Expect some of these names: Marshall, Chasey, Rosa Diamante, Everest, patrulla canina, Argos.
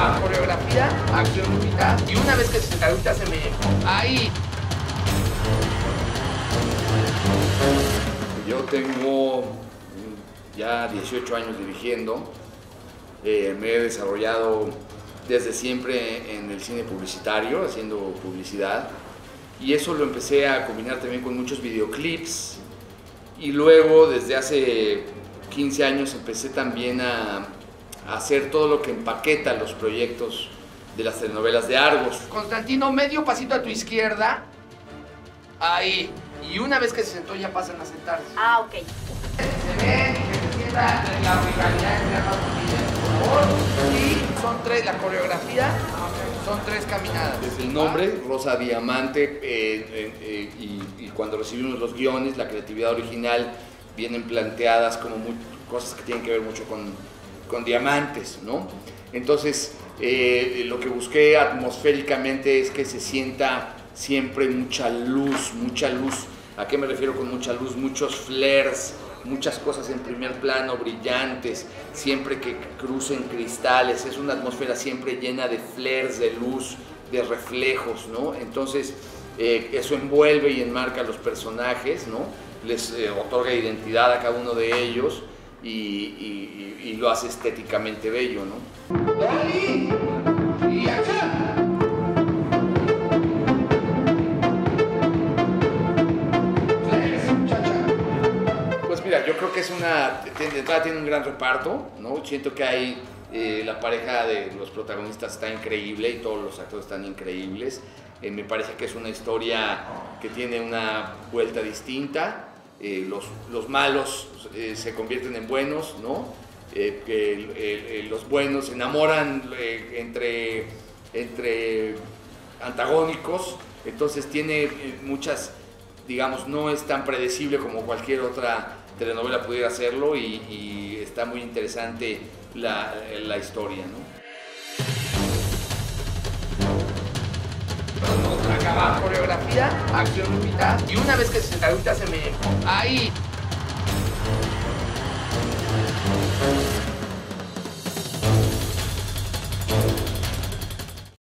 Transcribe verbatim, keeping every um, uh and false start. a coreografía, acción única, y una vez que se traduce se me... ¡Ahí! Yo tengo ya dieciocho años dirigiendo, eh, me he desarrollado desde siempre en el cine publicitario, haciendo publicidad, y eso lo empecé a combinar también con muchos videoclips, y luego desde hace quince años empecé también a hacer todo lo que empaqueta los proyectos de las telenovelas de Argos. Constantino, medio pasito a tu izquierda. Ahí. Y una vez que se sentó ya pasan a sentarse. Ah, ok. Se ve que se sienta la rivalidad entre ambas familias, por favor. Y son tres, la coreografía, son tres caminadas. Desde el nombre, Rosa Diamante, eh, eh, eh, y, y cuando recibimos los guiones, la creatividad original, vienen planteadas como muy, cosas que tienen que ver mucho con... con diamantes, ¿no? Entonces, eh, lo que busqué atmosféricamente es que se sienta siempre mucha luz, mucha luz. ¿A qué me refiero con mucha luz? Muchos flares, muchas cosas en primer plano, brillantes, siempre que crucen cristales. Es una atmósfera siempre llena de flares, de luz, de reflejos, ¿no? Entonces, eh, eso envuelve y enmarca a los personajes, ¿no? Les eh, otorga identidad a cada uno de ellos. Y, y, y lo hace estéticamente bello, ¿no? ¡Dali! ¡Y acá! Pues mira, yo creo que es una... de entrada tiene un gran reparto, ¿no? Siento que hay... Eh, la pareja de los protagonistas está increíble y todos los actores están increíbles. Eh, me parece que es una historia que tiene una vuelta distinta. Eh, los, los malos eh, se convierten en buenos, ¿no? Eh, eh, eh, los buenos se enamoran eh, entre, entre antagónicos, entonces tiene eh, muchas, digamos, no es tan predecible como cualquier otra telenovela pudiera hacerlo y, y está muy interesante la, la historia, ¿no? Acaba coreografía, acción única, y una vez que se traduce se me... ¡Ahí!